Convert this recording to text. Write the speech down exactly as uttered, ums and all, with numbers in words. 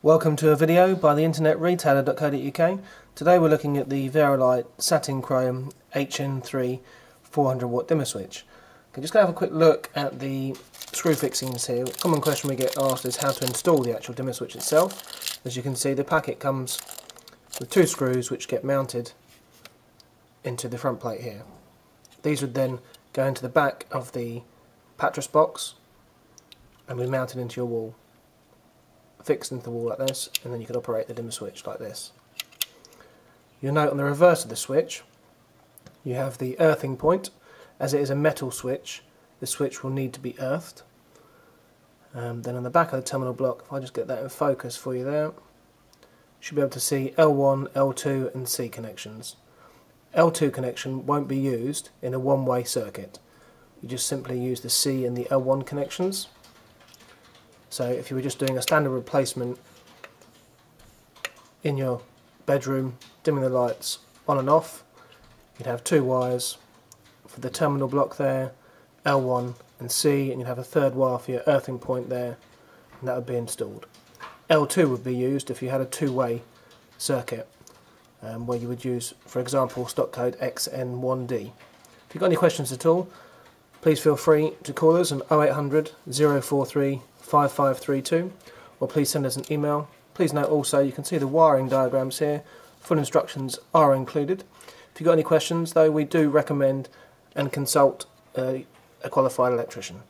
Welcome to a video by the internet retailer dot co dot U K. Today we're looking at the Varilight Satin Chrome H N three four hundred watt dimmer switch. Okay, just going to have a quick look at the screw fixings here. A common question we get asked is how to install the actual dimmer switch itself. As you can see, the packet comes with two screws which get mounted into the front plate here. These would then go into the back of the Patris box and be mounted into your wall. Fixed into the wall like this, and then you can operate the dimmer switch like this. You'll note on the reverse of the switch you have the earthing point. As it is a metal switch, the switch will need to be earthed. Um, then on the back of the terminal block, if I just get that in focus for you there, you should be able to see L one, L two and C connections. L two connection won't be used in a one-way circuit. You just simply use the C and the L one connections. So if you were just doing a standard replacement in your bedroom, dimming the lights on and off, you'd have two wires for the terminal block there, L one and C, and you'd have a third wire for your earthing point there, and that would be installed. L two would be used if you had a two-way circuit, um, where you would use, for example, stock code X N one D. If you've got any questions at all, please feel free to call us on oh eight hundred, zero four three, five five three two, or please send us an email. Please note also you can see the wiring diagrams here. Full instructions are included. If you've got any questions though, we do recommend and consult a, a qualified electrician.